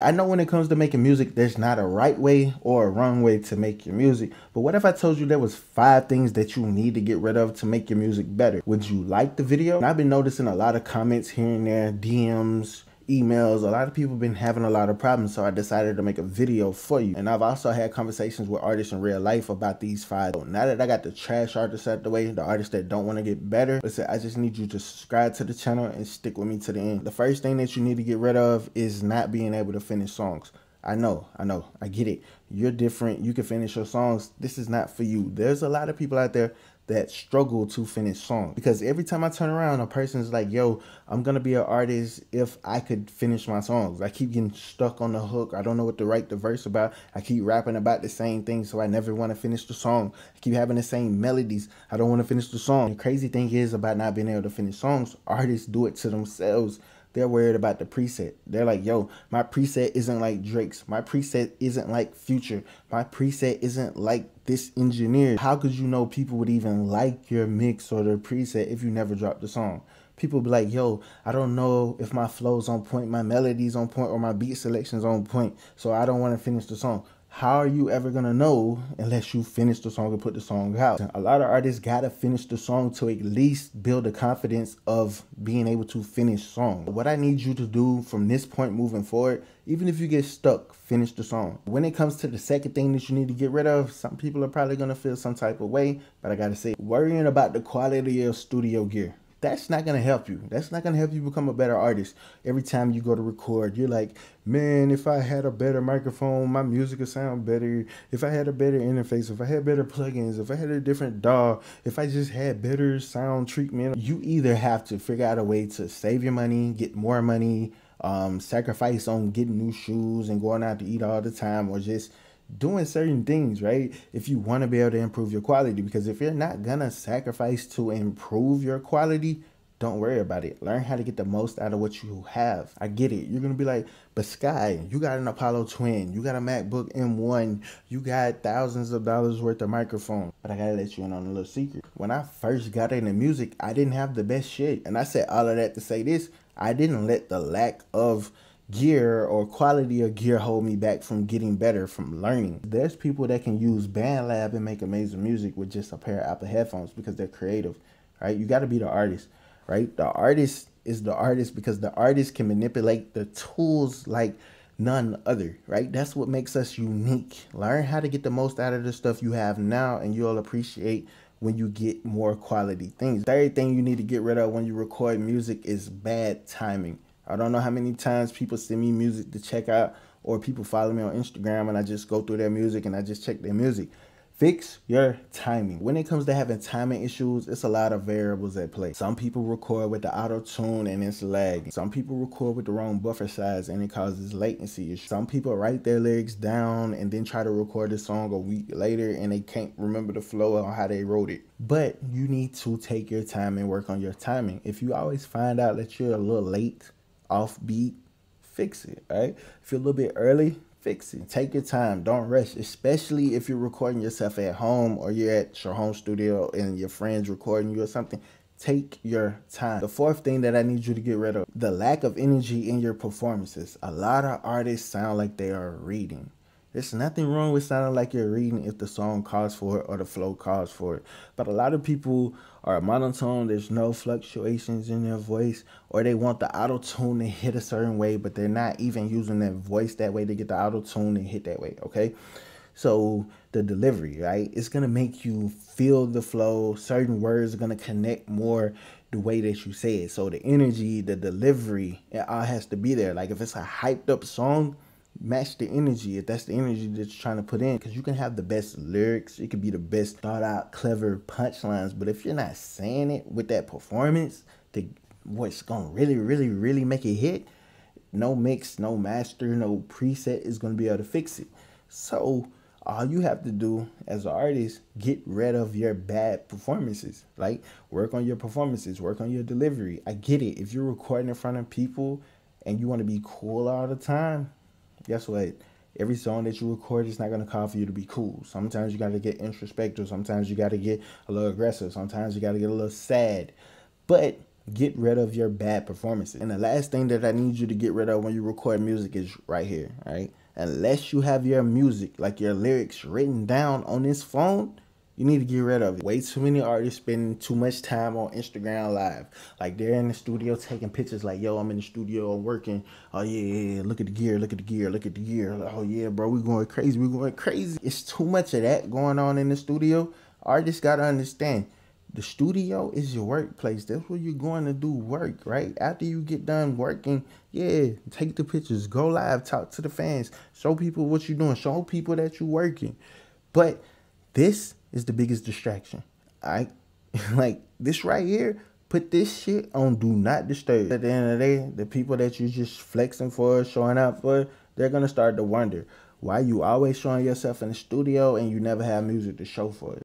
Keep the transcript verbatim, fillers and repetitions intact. I know when it comes to making music, there's not a right way or a wrong way to make your music. But what if I told you there was five things that you need to get rid of to make your music better? Would you like the video? And I've been noticing a lot of comments here and there, D Ms, emails. A lot of people have been having a lot of problems, so I decided to make a video for you. And I've also had conversations with artists in real life about these five. So now that I got the trash artists out the way, the artists that don't want to get better, listen, I just need you to subscribe to the channel and stick with me to the end. The first thing that you need to get rid of is not being able to finish songs. I know, I know, I get it. You're different. You can finish your songs. This is not for you. There's a lot of people out there that struggle to finish songs, because every time I turn around, a person's like, yo, I'm gonna be an artist if I could finish my songs. I keep getting stuck on the hook. I don't know what to write the verse about. I keep rapping about the same thing, so I never wanna finish the song. I keep having the same melodies. I don't wanna finish the song. The crazy thing is about not being able to finish songs, artists do it to themselves. They're worried about the preset. They're like, yo, my preset isn't like Drake's. My preset isn't like Future. My preset isn't like this engineer. How could you know people would even like your mix or their preset if you never dropped the song? People be like, yo, I don't know if my flow's on point, my melody's on point, or my beat selection's on point, so I don't want to finish the song. How are you ever gonna know unless you finish the song and put the song out? A lot of artists gotta finish the song to at least build the confidence of being able to finish song. What I need you to do from this point moving forward, even if you get stuck, finish the song. When it comes to the second thing that you need to get rid of, some people are probably gonna feel some type of way, but I gotta say, worrying about the quality of studio gear. That's not gonna help you. That's not gonna help you become a better artist. Every time you go to record, you're like, man, if I had a better microphone, my music would sound better. If I had a better interface, if I had better plugins, if I had a different D A W, if I just had better sound treatment. You either have to figure out a way to save your money, get more money, um, sacrifice on getting new shoes and going out to eat all the time, or just doing certain things, right? If you want to be able to improve your quality, because if you're not gonna sacrifice to improve your quality, don't worry about it. Learn how to get the most out of what you have. I get it. You're gonna be like, but Sky, you got an Apollo Twin, you got a MacBook M one, you got thousands of dollars worth of microphone. But I gotta let you in on a little secret. When I first got into music, I didn't have the best shit. And I said all of that to say this, I didn't let the lack of gear or quality of gear hold me back from getting better, from learning. There's people that can use BandLab and make amazing music with just a pair of Apple headphones because they're creative, right? You got to be the artist, right? The artist is the artist because the artist can manipulate the tools like none other, right? That's what makes us unique. Learn how to get the most out of the stuff you have now, and you'll appreciate when you get more quality things. Third thing you need to get rid of when you record music is bad timing. I don't know how many times people send me music to check out, or people follow me on Instagram and I just go through their music and I just check their music. Fix your timing. When it comes to having timing issues, it's a lot of variables at play. Some people record with the auto tune and it's lagging. Some people record with the wrong buffer size and it causes latency issues. Some people write their lyrics down and then try to record the song a week later and they can't remember the flow or how they wrote it. But you need to take your time and work on your timing. If you always find out that you're a little late, offbeat, fix it, right? If you're a little bit early, fix it. Take your time, don't rush, especially if you're recording yourself at home or you're at your home studio and your friends recording you or something. Take your time. The fourth thing that I need you to get rid of, the lack of energy in your performances. A lot of artists sound like they are reading. There's nothing wrong with sounding like you're reading if the song calls for it or the flow calls for it. But a lot of people are monotone. There's no fluctuations in their voice, or they want the auto tune to hit a certain way, but they're not even using their voice that way to get the auto tune and hit that way. Okay. So the delivery, right? It's going to make you feel the flow. Certain words are going to connect more the way that you say it. So the energy, the delivery, it all has to be there. Like if it's a hyped up song, match the energy if that's the energy that you're trying to put in, because you can have the best lyrics, it could be the best thought out clever punchlines, but if you're not saying it with that performance, the what's gonna really really really make it hit, no mix, no master, no preset is gonna be able to fix it. So all you have to do as an artist, get rid of your bad performances. Like work on your performances, work on your delivery. I get it, if you're recording in front of people and you want to be cool all the time, guess what? Every song that you record is not going to call for you to be cool. Sometimes you got to get introspective. Sometimes you got to get a little aggressive. Sometimes you got to get a little sad. But get rid of your bad performances. And the last thing that I need you to get rid of when you record music is right here, all right? Unless you have your music, like your lyrics written down on this phone, you need to get rid of it. Way too many artists spend too much time on Instagram Live. Like they're in the studio taking pictures like, yo, I'm in the studio, I'm working. Oh yeah, yeah, look at the gear, look at the gear, look at the gear. Oh yeah, bro, we going crazy, we going crazy. It's too much of that going on in the studio. Artists gotta understand, the studio is your workplace. That's where you're going to do work, right? After you get done working, yeah, take the pictures, go live, talk to the fans, show people what you're doing, show people that you're working. But this is the biggest distraction. I like this right here. Put this shit on do not disturb. At the end of the day, the people that you just flexing for, showing up for, they're gonna start to wonder why you always showing yourself in the studio and you never have music to show for it.